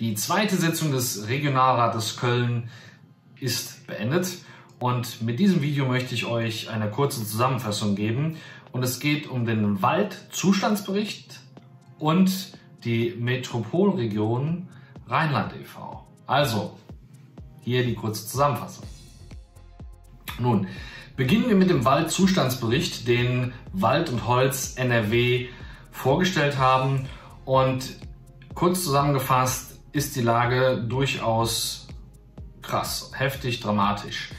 Die zweite Sitzung des Regionalrates Köln ist beendet und mit diesem Video möchte ich euch eine kurze Zusammenfassung geben. Und es geht um den Waldzustandsbericht und die Metropolregion Rheinland e.V. Also, hier die kurze Zusammenfassung. Nun, beginnen wir mit dem Waldzustandsbericht, den Wald und Holz NRW vorgestellt haben. Und kurz zusammengefasst ist die Lage durchaus krass, heftig, dramatisch.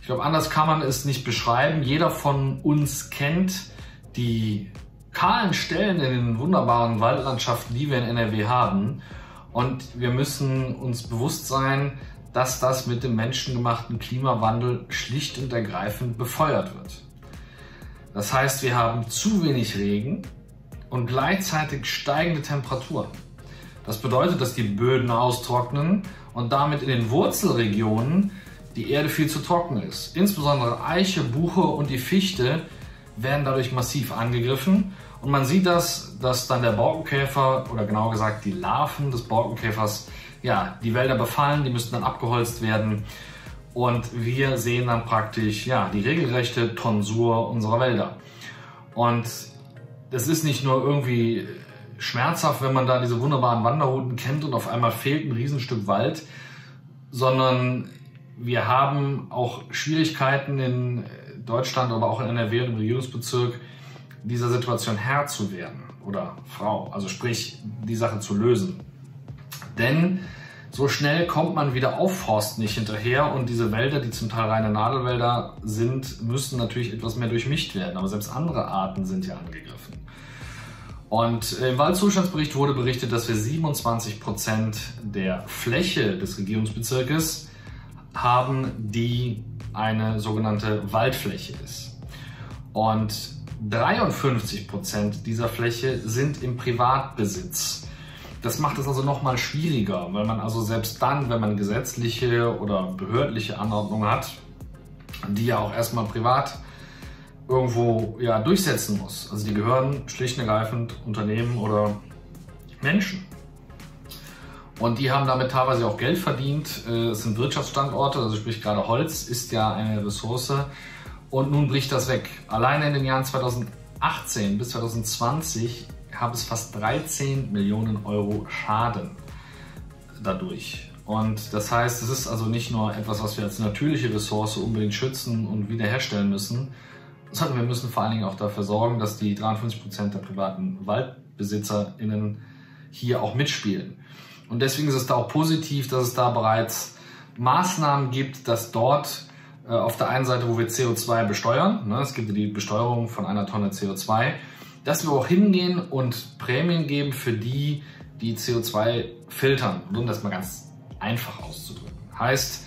Ich glaube, anders kann man es nicht beschreiben. Jeder von uns kennt die kahlen Stellen in den wunderbaren Waldlandschaften, die wir in NRW haben. Und wir müssen uns bewusst sein, dass das mit dem menschengemachten Klimawandel schlicht und ergreifend befeuert wird. Das heißt, wir haben zu wenig Regen und gleichzeitig steigende Temperaturen. Das bedeutet, dass die Böden austrocknen und damit in den Wurzelregionen die Erde viel zu trocken ist. Insbesondere Eiche, Buche und die Fichte werden dadurch massiv angegriffen. Und man sieht das, dass dann der Borkenkäfer oder genauer gesagt die Larven des Borkenkäfers die Wälder befallen, die müssen dann abgeholzt werden und wir sehen dann praktisch die regelrechte Tonsur unserer Wälder. Und es ist nicht nur irgendwie schmerzhaft, wenn man da diese wunderbaren Wanderrouten kennt und auf einmal fehlt ein Riesenstück Wald, sondern wir haben auch Schwierigkeiten in Deutschland, aber auch in NRW und im Regierungsbezirk, dieser Situation Herr zu werden oder Frau, also sprich die Sache zu lösen. Denn so schnell kommt man wieder Aufforst nicht hinterher und diese Wälder, die zum Teil reine Nadelwälder sind, müssen natürlich etwas mehr durchmischt werden. Aber selbst andere Arten sind ja angegriffen. Und im Waldzustandsbericht wurde berichtet, dass wir 27% der Fläche des Regierungsbezirkes haben, die eine sogenannte Waldfläche ist. Und 53% dieser Fläche sind im Privatbesitz. Das macht es also nochmal schwieriger, weil man also selbst dann, wenn man gesetzliche oder behördliche Anordnungen hat, die ja auch erstmal privat irgendwo durchsetzen muss. Also die gehören schlicht und ergreifend Unternehmen oder Menschen. Und die haben damit teilweise auch Geld verdient. Es sind Wirtschaftsstandorte, also sprich gerade Holz ist ja eine Ressource. Und nun bricht das weg. Alleine in den Jahren 2018 bis 2020 gab es fast 13 Millionen Euro Schaden dadurch. Und das heißt, es ist also nicht nur etwas, was wir als natürliche Ressource unbedingt schützen und wiederherstellen müssen, sondern wir müssen vor allen Dingen auch dafür sorgen, dass die 53% der privaten WaldbesitzerInnen hier auch mitspielen. Und deswegen ist es da auch positiv, dass es da bereits Maßnahmen gibt, dass dort auf der einen Seite, wo wir CO2 besteuern, es gibt die Besteuerung von einer Tonne CO2, dass wir auch hingehen und Prämien geben für die, die CO2 filtern, um das mal ganz einfach auszudrücken. Heißt,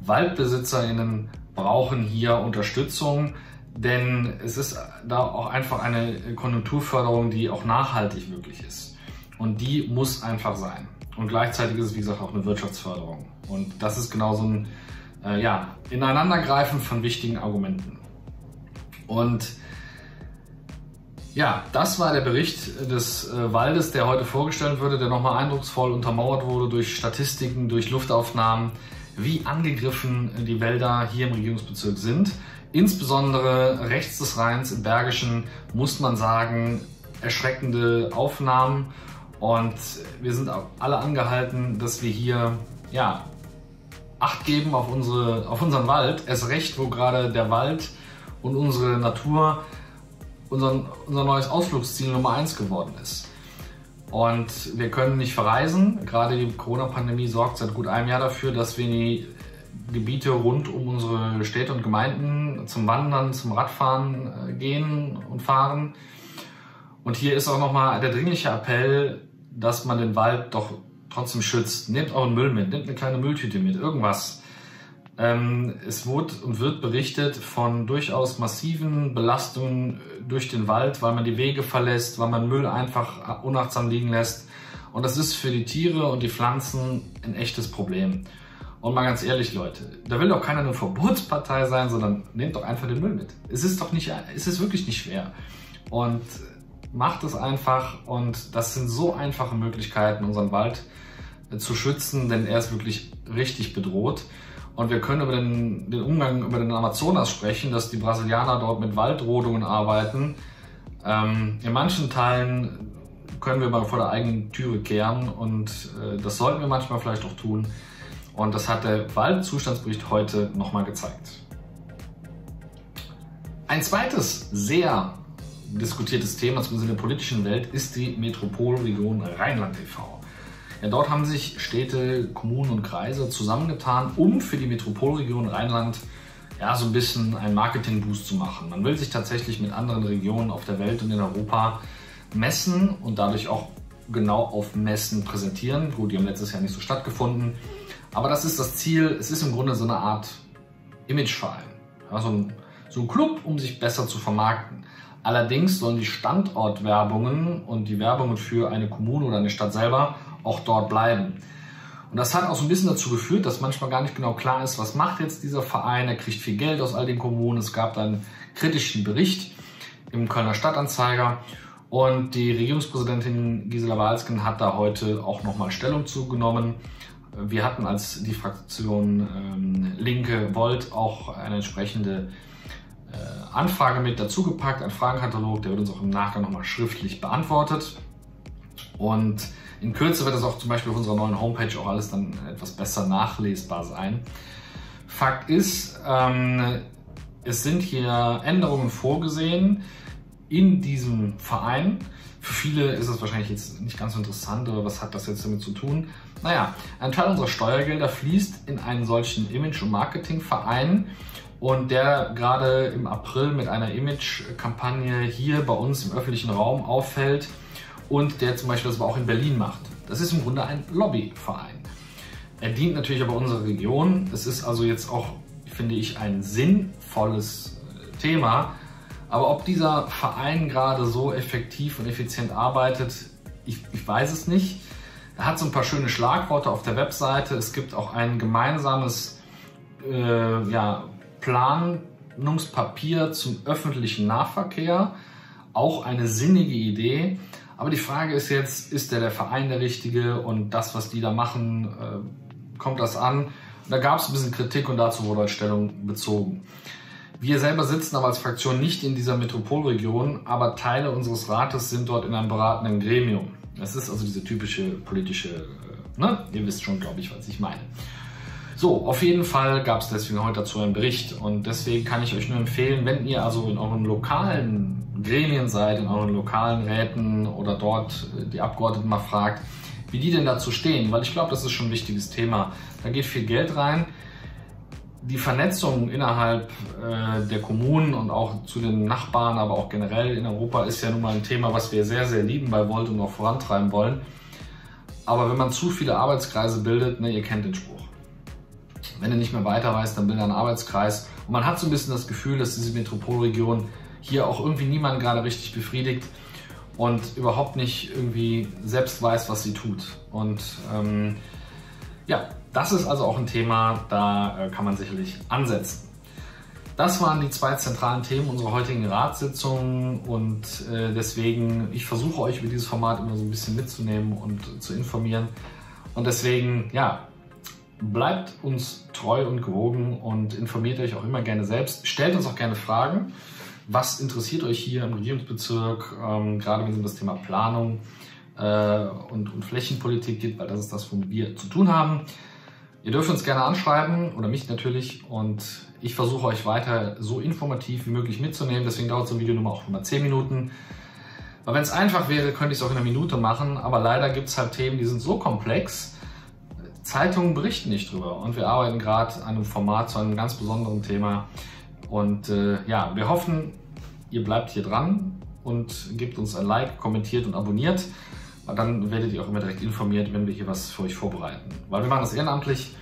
WaldbesitzerInnen brauchen hier Unterstützung, denn es ist da auch einfach eine Konjunkturförderung, die auch nachhaltig möglich ist. Und die muss einfach sein. Und gleichzeitig ist es, wie gesagt, auch eine Wirtschaftsförderung. Und das ist genau so ein Ineinandergreifen von wichtigen Argumenten. Und das war der Bericht des Waldes, der heute vorgestellt wurde, der nochmal eindrucksvoll untermauert wurde durch Statistiken, durch Luftaufnahmen, wie angegriffen die Wälder hier im Regierungsbezirk sind. Insbesondere rechts des Rheins im Bergischen muss man sagen, erschreckende Aufnahmen. Und wir sind alle angehalten, dass wir hier Acht geben auf unseren Wald. Erst recht, wo gerade der Wald und unsere Natur unser neues Ausflugsziel Nummer 1 geworden ist. Und wir können nicht verreisen. Gerade die Corona-Pandemie sorgt seit gut einem Jahr dafür, dass wir in die Gebiete rund um unsere Städte und Gemeinden zum Wandern, zum Radfahren gehen und fahren. Und hier ist auch nochmal der dringliche Appell, dass man den Wald doch trotzdem schützt. Nehmt euren Müll mit, nehmt eine kleine Mülltüte mit, irgendwas. Es wurde und wird berichtet von durchaus massiven Belastungen durch den Wald, weil man die Wege verlässt, weil man Müll einfach unachtsam liegen lässt. Und das ist für die Tiere und die Pflanzen ein echtes Problem. Und mal ganz ehrlich, Leute, da will doch keiner eine Verbotspartei sein, sondern nehmt doch einfach den Müll mit. Es ist wirklich nicht schwer. Und macht es einfach. Und das sind so einfache Möglichkeiten, unseren Wald zu schützen, denn er ist wirklich richtig bedroht. Und wir können über den Umgang über den Amazonas sprechen, dass die Brasilianer dort mit Waldrodungen arbeiten. In manchen Teilen können wir mal vor der eigenen Türe kehren und das sollten wir manchmal vielleicht auch tun. Und das hat der Waldzustandsbericht heute nochmal gezeigt. Ein zweites sehr diskutiertes Thema, zumindest in der politischen Welt, ist die Metropolregion Rheinland e.V. Ja, dort haben sich Städte, Kommunen und Kreise zusammengetan, um für die Metropolregion Rheinland ja, so ein bisschen einen Marketing-Boost zu machen. Man will sich tatsächlich mit anderen Regionen auf der Welt und in Europa messen und dadurch auch genau auf Messen präsentieren. Gut, die haben letztes Jahr nicht so stattgefunden, aber das ist das Ziel. Es ist im Grunde so eine Art Imageverein, ja, so ein Club, um sich besser zu vermarkten. Allerdings sollen die Standortwerbungen und die Werbungen für eine Kommune oder eine Stadt selber auch dort bleiben. Und das hat auch so ein bisschen dazu geführt, dass manchmal gar nicht genau klar ist, was macht jetzt dieser Verein, er kriegt viel Geld aus all den Kommunen. Es gab einen kritischen Bericht im Kölner Stadtanzeiger und die Regierungspräsidentin Gisela Walsken hat da heute auch nochmal Stellung zugenommen. Wir hatten als die Fraktion Linke Volt auch eine entsprechende Anfrage mit dazu gepackt, ein Fragenkatalog, der wird uns auch im Nachgang nochmal schriftlich beantwortet. Und in Kürze wird das auch zum Beispiel auf unserer neuen Homepage auch alles dann etwas besser nachlesbar sein. Fakt ist, es sind hier Änderungen vorgesehen in diesem Verein. Für viele ist es wahrscheinlich jetzt nicht ganz so interessant, aber was hat das jetzt damit zu tun? Naja, ein Teil unserer Steuergelder fließt in einen solchen Image- und Marketingverein. Und der gerade im April mit einer Image-Kampagne hier bei uns im öffentlichen Raum auffällt und der zum Beispiel das aber auch in Berlin macht. Das ist im Grunde ein Lobbyverein. Er dient natürlich aber unserer Region. Es ist also jetzt auch, finde ich, ein sinnvolles Thema. Aber ob dieser Verein gerade so effektiv und effizient arbeitet, ich weiß es nicht. Er hat so ein paar schöne Schlagworte auf der Webseite. Es gibt auch ein gemeinsames Planungspapier zum öffentlichen Nahverkehr, auch eine sinnige Idee. Aber die Frage ist jetzt, ist der Verein der richtige und das, was die da machen, kommt das an? Und da gab es ein bisschen Kritik und dazu wurde halt Stellung bezogen. Wir selber sitzen aber als Fraktion nicht in dieser Metropolregion, aber Teile unseres Rates sind dort in einem beratenden Gremium. Das ist also diese typische politische, ihr wisst schon, glaube ich, was ich meine. So, auf jeden Fall gab es deswegen heute dazu einen Bericht und deswegen kann ich euch nur empfehlen, wenn ihr also in euren lokalen Gremien seid, in euren lokalen Räten oder dort die Abgeordneten mal fragt, wie die denn dazu stehen, weil ich glaube, das ist schon ein wichtiges Thema. Da geht viel Geld rein. Die Vernetzung innerhalb der Kommunen und auch zu den Nachbarn, aber auch generell in Europa ist ja nun mal ein Thema, was wir sehr, sehr lieben bei Volt und auch vorantreiben wollen. Aber wenn man zu viele Arbeitskreise bildet, ihr kennt den Spruch. Wenn er nicht mehr weiter weiß, dann bildet er einen Arbeitskreis. Und man hat so ein bisschen das Gefühl, dass diese Metropolregion hier auch irgendwie niemand gerade richtig befriedigt und überhaupt nicht irgendwie selbst weiß, was sie tut. Und ja, das ist also auch ein Thema, da kann man sicherlich ansetzen. Das waren die zwei zentralen Themen unserer heutigen Ratssitzung und deswegen, ich versuche euch über dieses Format immer so ein bisschen mitzunehmen und zu informieren. Und deswegen, ja, bleibt uns treu und gewogen und informiert euch auch immer gerne selbst. Stellt uns auch gerne Fragen. Was interessiert euch hier im Regierungsbezirk, gerade wenn es um das Thema Planung und Flächenpolitik geht, weil das ist das, womit wir zu tun haben. Ihr dürft uns gerne anschreiben oder mich natürlich und ich versuche euch weiter so informativ wie möglich mitzunehmen. Deswegen dauert so ein Video nur mal auch 10 Minuten. Weil wenn es einfach wäre, könnte ich es auch in einer Minute machen, aber leider gibt es halt Themen, die sind so komplex, Zeitungen berichten nicht drüber und wir arbeiten gerade an einem Format zu einem ganz besonderen Thema und ja, wir hoffen, ihr bleibt hier dran und gebt uns ein Like, kommentiert und abonniert, weil dann werdet ihr auch immer direkt informiert, wenn wir hier was für euch vorbereiten, weil wir machen das ehrenamtlich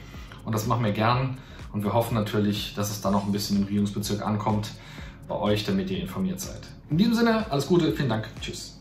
und das machen wir gern und wir hoffen natürlich, dass es da noch ein bisschen im Regierungsbezirk ankommt bei euch, damit ihr informiert seid. In diesem Sinne, alles Gute, vielen Dank, tschüss.